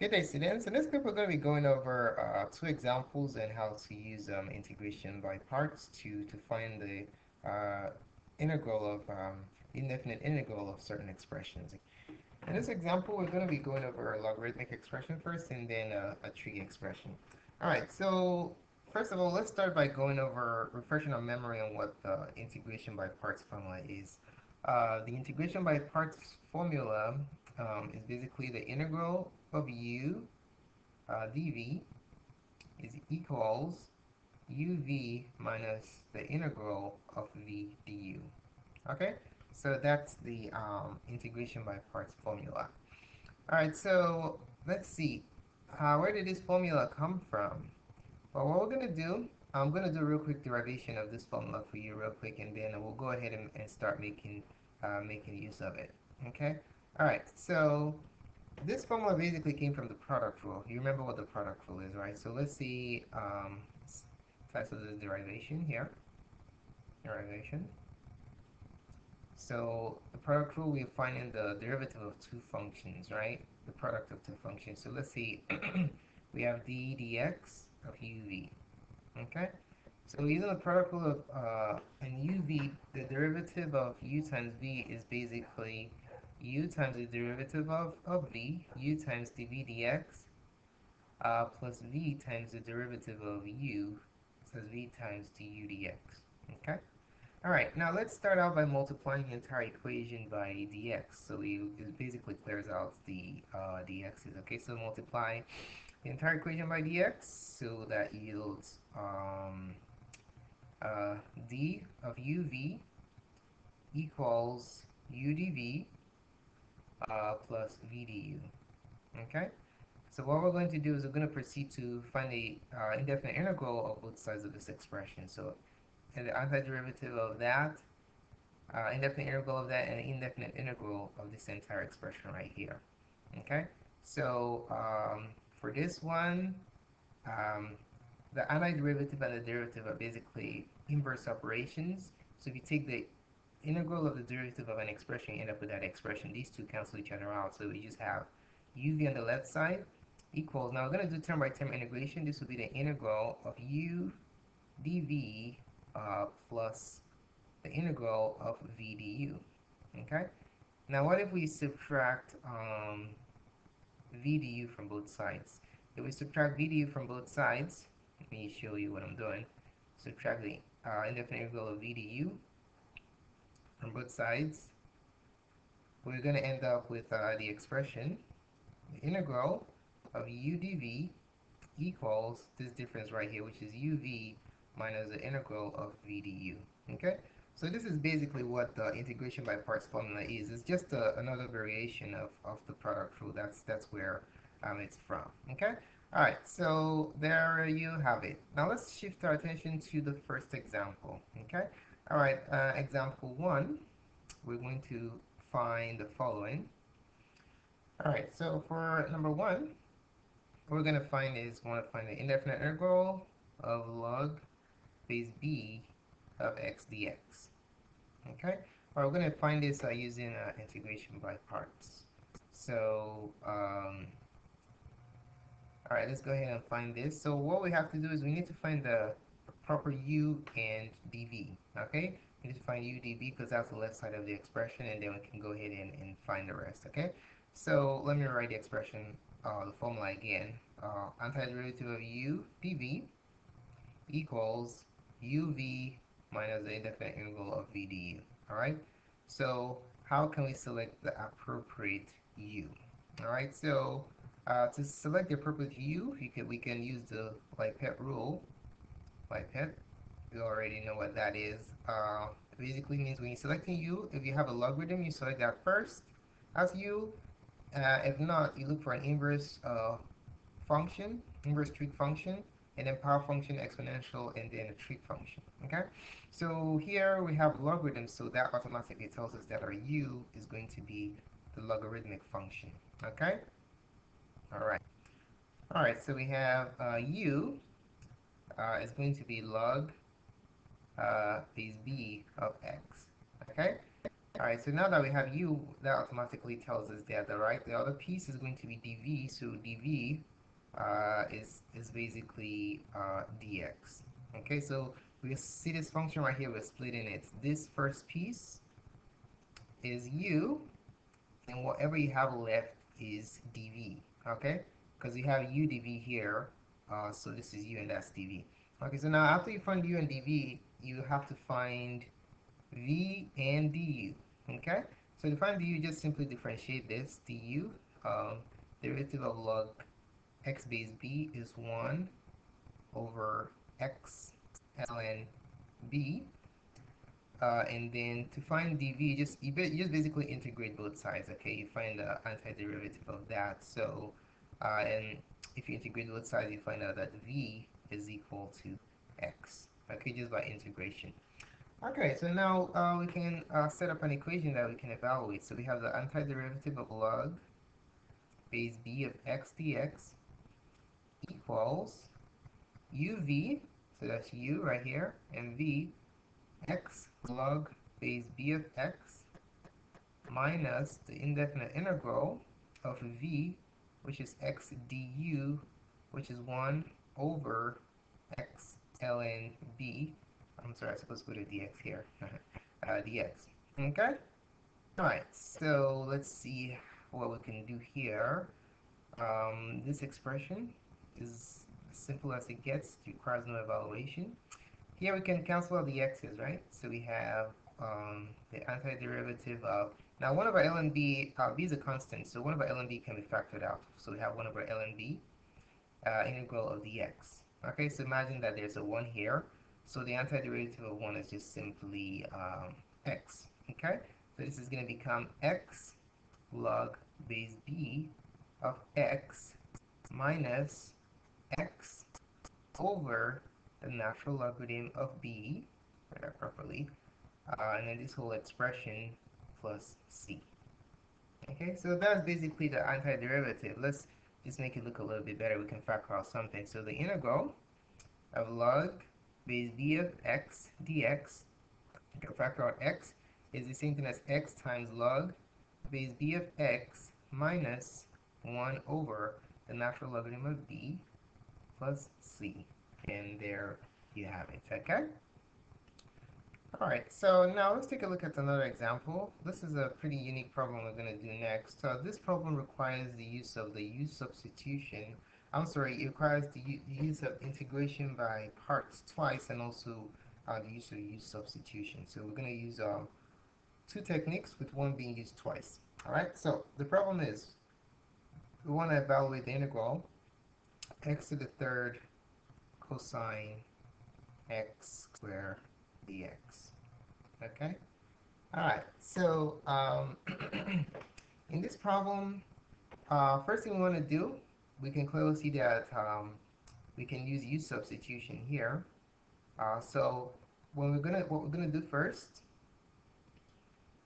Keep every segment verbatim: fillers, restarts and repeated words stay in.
Good day, students. In this clip, we're going to be going over uh, two examples and how to use um, integration by parts to, to find the uh, integral of um, indefinite integral of certain expressions. In this example, we're going to be going over a logarithmic expression first and then a, a trig expression. All right, so first of all, let's start by going over, refreshing our memory on what the integration by parts formula is. Uh, the integration by parts formula um, is basically the integral of u uh, dv is equals uv minus the integral of v du. Okay, so that's the um, integration by parts formula. All right, so let's see, uh, where did this formula come from? Well, what we're going to do, I'm going to do a real quick derivation of this formula for you real quick, and then we'll go ahead and, and start making uh, making use of it. Okay, all right, so this formula basically came from the product rule. You remember what the product rule is, right? So let's see, um, let's do the derivation here. Derivation. So the product rule, we're finding the derivative of two functions, right? The product of two functions. So let's see, we have d dx of uv. Okay? So using the product rule of uh, and uv, the derivative of u times v is basically u times the derivative of, of v, u times dv dx, uh, plus v times the derivative of u, plus v times du dx. Okay? Alright, now let's start out by multiplying the entire equation by dx. So we, it basically clears out the uh, dx's. Okay, so multiply the entire equation by dx, so that yields um, uh, d of uv equals u dv Uh, plus V D U. Okay, so what we're going to do is we're going to proceed to find the uh, indefinite integral of both sides of this expression. So, and the antiderivative of that, uh, indefinite integral of that, and the indefinite integral of this entire expression right here. Okay, so um, for this one, um, the antiderivative and the derivative are basically inverse operations. So if you take the integral of the derivative of an expression, you end up with that expression. These two cancel each other out, so we just have uv on the left side equals, now we're going to do term by term integration. This will be the integral of u dv uh, plus the integral of v du. Okay, now what if we subtract um, v du from both sides? If we subtract v du from both sides, let me show you what I'm doing. Subtract the uh, indefinite integral of v du from both sides, we're going to end up with uh, the expression, the integral of u dv equals this difference right here, which is uv minus the integral of v du. Okay, so this is basically what the integration by parts formula is. It's just a, another variation of, of the product rule. That's that's where um, it's from. Okay, all right, so there you have it. Now let's shift our attention to the first example. Okay. All right, uh, example one, we're going to find the following. All right, so for number one, what we're going to find is we want to find the indefinite integral of log base b of x dx. Okay, all right, we're going to find this uh, using uh, integration by parts. So, um, all right, let's go ahead and find this. So what we have to do is we need to find the proper u and dv. Okay, we need to find u dv because that's the left side of the expression, and then we can go ahead and, and find the rest. Okay, so let me write the expression, uh, the formula again. Uh, antiderivative of u dv equals uv minus the indefinite integral of v du. All right, so how can we select the appropriate u? All right, so uh, to select the appropriate u, you can, we can use the Lipet rule. Lipet, we already know what that is. Uh, basically means when you're selecting u, if you have a logarithm, you select that first as u. Uh, if not, you look for an inverse uh, function, inverse trig function, and then power function, exponential, and then a trig function. Okay, so here we have logarithms, so that automatically tells us that our u is going to be the logarithmic function. Okay, all right, all right. So we have uh, u. Uh, it's going to be log uh, base b of x. Okay, All right, so now that we have u, that automatically tells us that the right the other piece is going to be dv. So dv uh, is is basically uh, dx. Okay, so we see this function right here. We're splitting it. This first piece is u, and whatever you have left is dv. Okay, because you have u dv here, uh, so this is u and that's dv. Okay, so now after you find u and dv, you have to find v and du. Okay, so to find du, just simply differentiate this. Du, um, derivative of log x base b is one over x ln b, uh, and then to find dv, just you, you just basically integrate both sides. Okay, you find the antiderivative of that. So, uh, and if you integrate both sides, you find out that v is equal to x. Okay, just by integration. Okay, so now uh, we can uh, set up an equation that we can evaluate. So we have the antiderivative of log base b of x dx equals uv, so that's u right here, and v, x log base b of x minus the indefinite integral of v, which is x du, which is one over x ln b. I'm sorry, I'm supposed to put a dx here. uh, dx. Okay? Alright, so let's see what we can do here. Um, this expression is as simple as it gets, it requires no evaluation. Here we can cancel out the x's, right? So we have um, the antiderivative of. Now, one of our ln b, uh, b is a constant, so one of our ln b can be factored out. So we have one over ln b uh, integral of dx. Okay, so imagine that there's a one here. So the antiderivative of one is just simply um, x, okay? So this is going to become x log base b of x minus x over the natural logarithm of b, read that properly, uh, and then this whole expression plus c. Okay, so that's basically the antiderivative. Let's just make it look a little bit better. We can factor out something. So the integral of log base b of x dx, you factor out x, is the same thing as x times log base b of x minus one over the natural logarithm of b plus c. And there you have it, okay? Alright, so now let's take a look at another example. This is a pretty unique problem we're going to do next. So this problem requires the use of the u substitution. I'm sorry, it requires the use of integration by parts twice and also uh, the use of u substitution. So we're going to use um, two techniques with one being used twice. Alright, so the problem is we want to evaluate the integral x to the third cosine x squared dx. Okay? Alright, so um, in this problem, uh, first thing we want to do, we can clearly see that um, we can use u substitution here. Uh, so when we're gonna, what we're gonna do first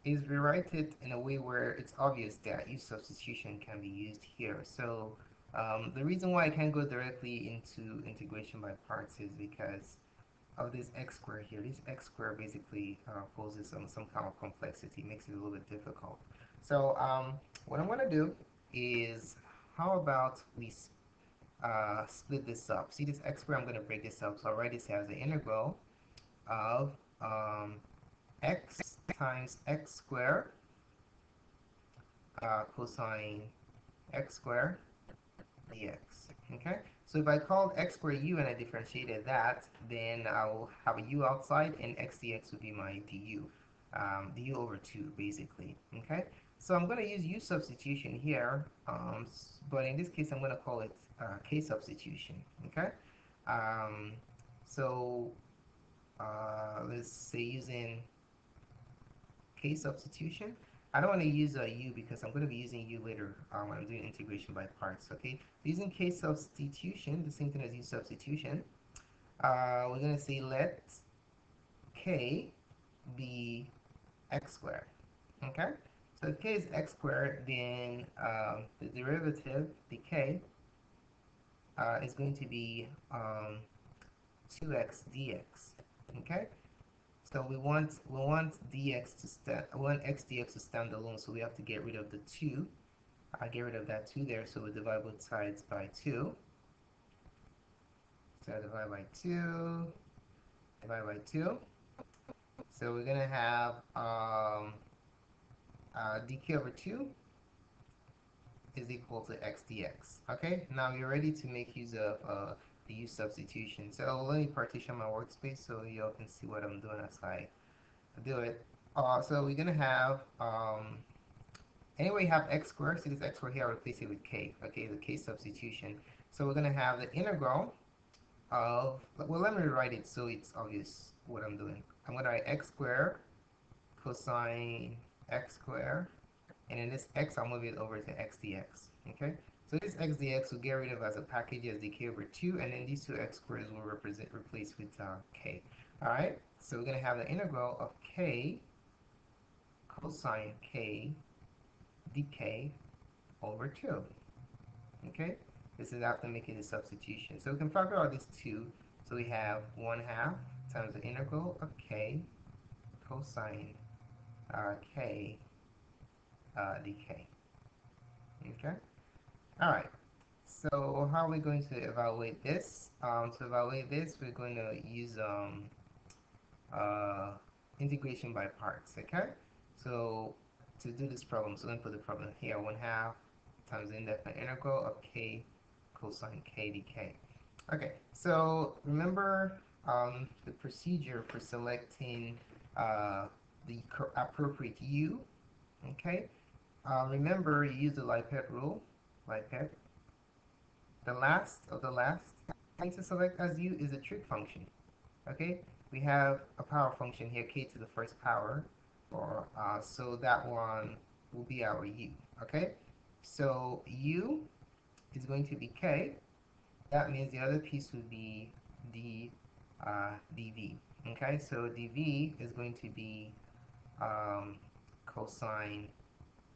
is rewrite it in a way where it's obvious that u substitution can be used here. So um, the reason why I can't go directly into integration by parts is because of this x squared here. This x squared basically uh, poses some some kind of complexity, makes it a little bit difficult. So um, what I'm gonna do is, how about we uh, split this up? See this x squared, I'm going to break this up. So I'll write this as the integral of um, x times x squared uh, cosine x squared dx. Okay? So if I called x squared u and I differentiated that, then I'll have a u outside and x dx would be my du. Um, du over two, basically. Okay? So I'm going to use u substitution here, um, but in this case I'm going to call it uh, k substitution. Okay. Um, so uh, let's say using k substitution. I don't want to use a u because I'm going to be using u later um, when I'm doing integration by parts. Okay. Using k substitution, the same thing as u substitution. Uh, we're going to say let k be x squared. Okay. So if k is x squared, then um, the derivative, the k, uh, is going to be um, two x dx, okay? So we want we want dx to stand we want x dx to stand alone, so we have to get rid of the two. I get rid of that two there, so we divide both sides by two. So I divide by two, divide by two. So we're gonna have um, uh, dq over two is equal to x dx. Okay, now you're ready to make use of uh, the u substitution. So let me partition my workspace so y'all can see what I'm doing as I do it. Uh, so we're gonna have um, anyway, you have x squared, so this x squared here, I'll replace it with k, okay, the k substitution. So we're going to have the integral of, well, let me rewrite it so it's obvious what I'm doing. I'm going to write x squared cosine x squared, and then this x, I'll move it over to x dx, okay? So this x dx will get rid of as a package as dk over two, and then these two x squareds will represent replace with uh, k. All right, so we're going to have the integral of k cosine k dk over two. Okay, this is after making the substitution. So we can factor out this two. So we have one half times the integral of k cosine uh, k uh, dk. Okay. All right. So how are we going to evaluate this? Um, to evaluate this, we're going to use um, uh, integration by parts. Okay. So to do this problem, so let me put the problem here, one half times the indefinite integral of k cosine k dk. Okay, so remember um, the procedure for selecting uh, the appropriate u. Okay, uh, remember you use the Lipet rule. Lipet, the last of the last thing to select as u is a trig function. Okay, we have a power function here, k to the first power. Or, uh, so that one will be our u. Okay, so u is going to be k. That means the other piece would be d uh, dv. Okay, so dv is going to be um, cosine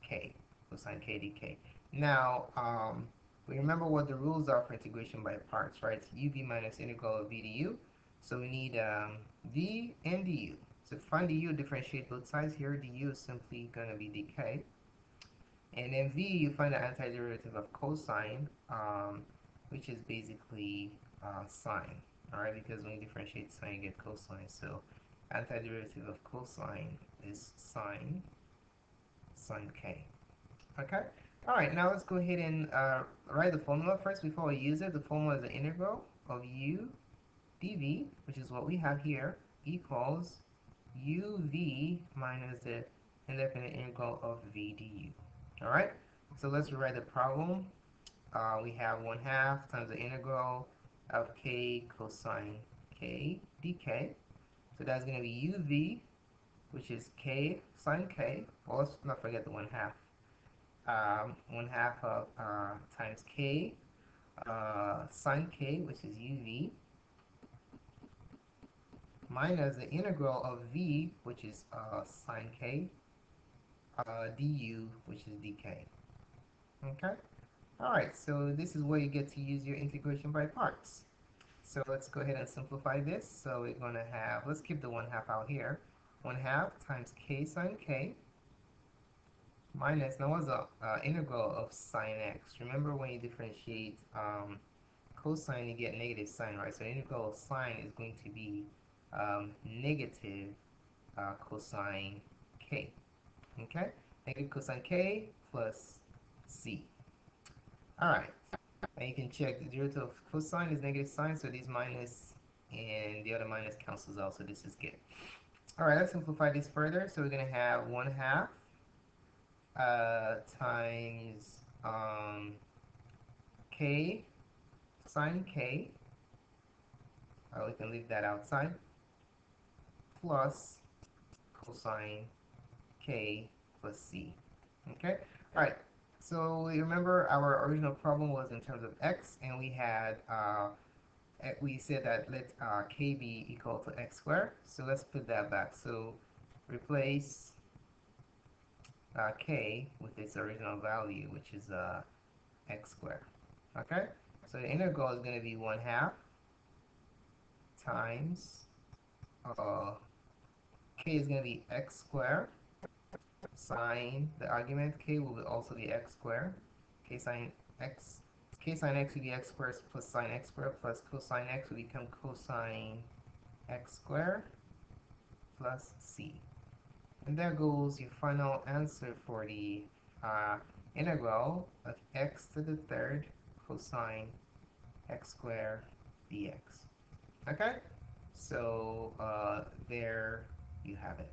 k, cosine k dk. Now um, we remember what the rules are for integration by parts, right? So u b minus integral of v du. So we need um, d and du. So find the u, differentiate both sides here. The u is simply going to be dk. And then v, you find the antiderivative of cosine, um, which is basically uh, sine. All right, because when you differentiate sine, you get cosine. So antiderivative of cosine is sine, sine k. Okay? All right, now let's go ahead and uh, write the formula first before we use it. The formula is the integral of u dv, which is what we have here, equals uv minus the indefinite integral of v du. All right, so let's rewrite the problem. Uh, we have one half times the integral of k cosine k dk. So that's going to be uv, which is k sine k. Well, let's not forget the one half. Um, one half of uh, times k uh, sine k, which is uv, minus the integral of v, which is uh, sine k, uh, du, which is dk. Okay? Alright, so this is where you get to use your integration by parts. So let's go ahead and simplify this. So we're going to have, let's keep the one half out here. one half times k sine k minus, now what's the uh, integral of sine x? Remember when you differentiate um, cosine, you get negative sine, right? So the integral of sine is going to be Um, negative uh, cosine k. Okay, negative cosine k plus c. All right, and you can check the derivative of cosine is negative sine, so this minus and the other minus cancels out, so this is good. All right, let's simplify this further. So we're gonna have one half uh, times um, k sine k. Uh, we can leave that outside. Plus cosine k plus c. Okay? Alright, so we remember our original problem was in terms of x, and we had, uh, we said that let uh, k be equal to x squared. So let's put that back. So replace uh, k with its original value, which is uh, x squared. Okay? So the integral is going to be one half times Uh, k is going to be x squared sine the argument k will also be x squared. K sine x, k sine x will be x squared plus sine x squared plus cosine x will become cosine x squared plus c. And there goes your final answer for the uh, integral of x to the third cosine x squared dx. Okay, so uh, there you have it.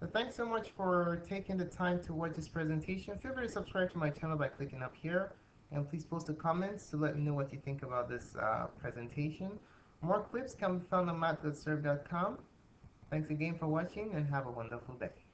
So thanks so much for taking the time to watch this presentation. Feel free to subscribe to my channel by clicking up here, and please post a comment to let me know what you think about this uh, presentation. More clips can be found on math got served dot com. Thanks again for watching, and have a wonderful day.